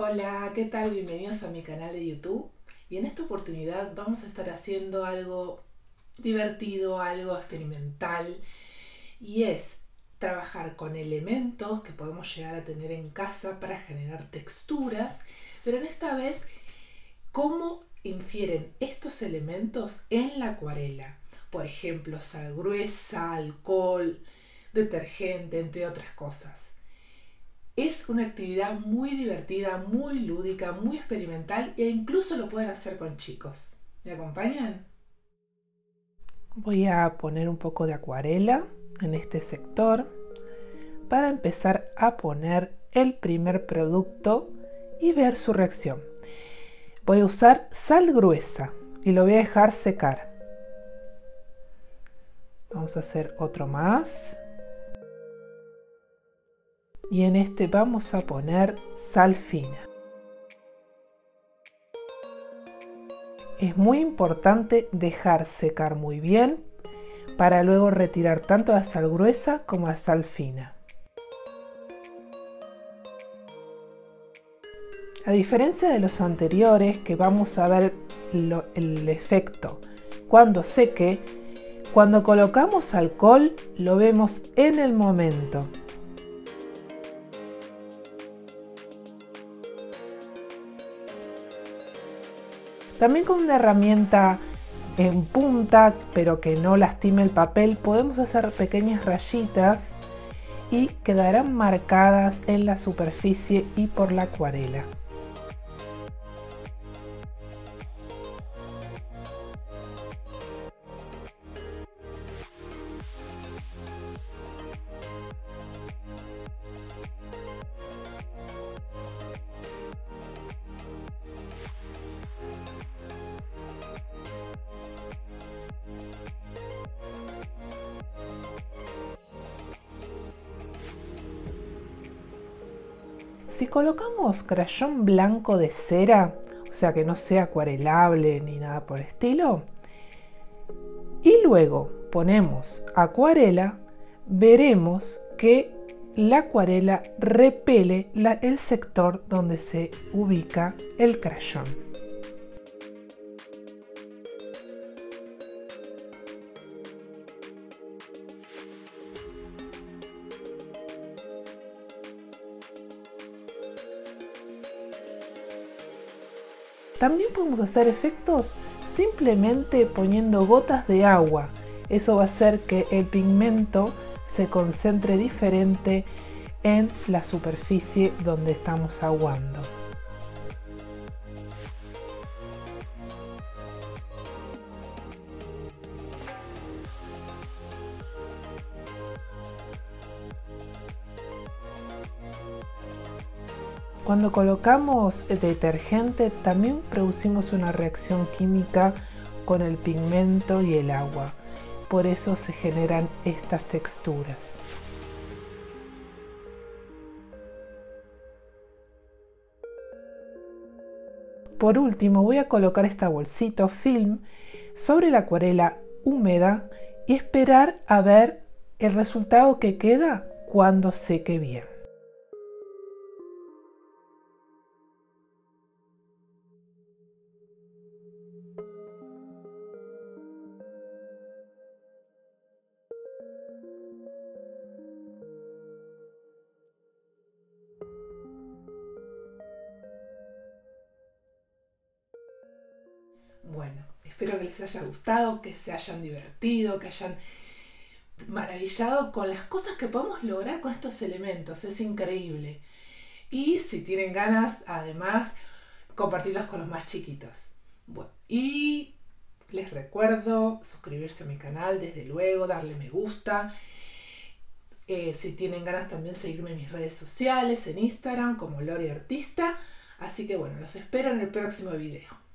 Hola, ¿qué tal? Bienvenidos a mi canal de YouTube. Y en esta oportunidad vamos a estar haciendo algo divertido, algo experimental, y es trabajar con elementos que podemos llegar a tener en casa para generar texturas, pero en esta vez, ¿cómo infieren estos elementos en la acuarela? Por ejemplo, sal gruesa, alcohol, detergente, entre otras cosas. Es una actividad muy divertida, muy lúdica, muy experimental e incluso lo pueden hacer con chicos. ¿Me acompañan? Voy a poner un poco de acuarela en este sector para empezar a poner el primer producto y ver su reacción. Voy a usar sal gruesa y lo voy a dejar secar. Vamos a hacer otro más. Y en este vamos a poner sal fina. Es muy importante dejar secar muy bien para luego retirar tanto la sal gruesa como la sal fina. A diferencia de los anteriores, que vamos a ver el efecto cuando seque, cuando colocamos alcohol lo vemos en el momento. También con una herramienta en punta, pero que no lastime el papel, podemos hacer pequeñas rayitas y quedarán marcadas en la superficie y por la acuarela. Si colocamos crayón blanco de cera, o sea que no sea acuarelable ni nada por el estilo, y luego ponemos acuarela, veremos que la acuarela repele el sector donde se ubica el crayón. También podemos hacer efectos simplemente poniendo gotas de agua. Eso va a hacer que el pigmento se concentre diferente en la superficie donde estamos aguando. Cuando colocamos detergente también producimos una reacción química con el pigmento y el agua. Por eso se generan estas texturas. Por último voy a colocar esta bolsita o film sobre la acuarela húmeda y esperar a ver el resultado que queda cuando seque bien. Bueno, espero que les haya gustado, que se hayan divertido, que hayan maravillado con las cosas que podemos lograr con estos elementos. Es increíble. Y si tienen ganas, además, compartirlos con los más chiquitos. Bueno, y les recuerdo suscribirse a mi canal, desde luego, darle me gusta. Si tienen ganas también seguirme en mis redes sociales, en Instagram, como Lori Artista. Así que bueno, los espero en el próximo video.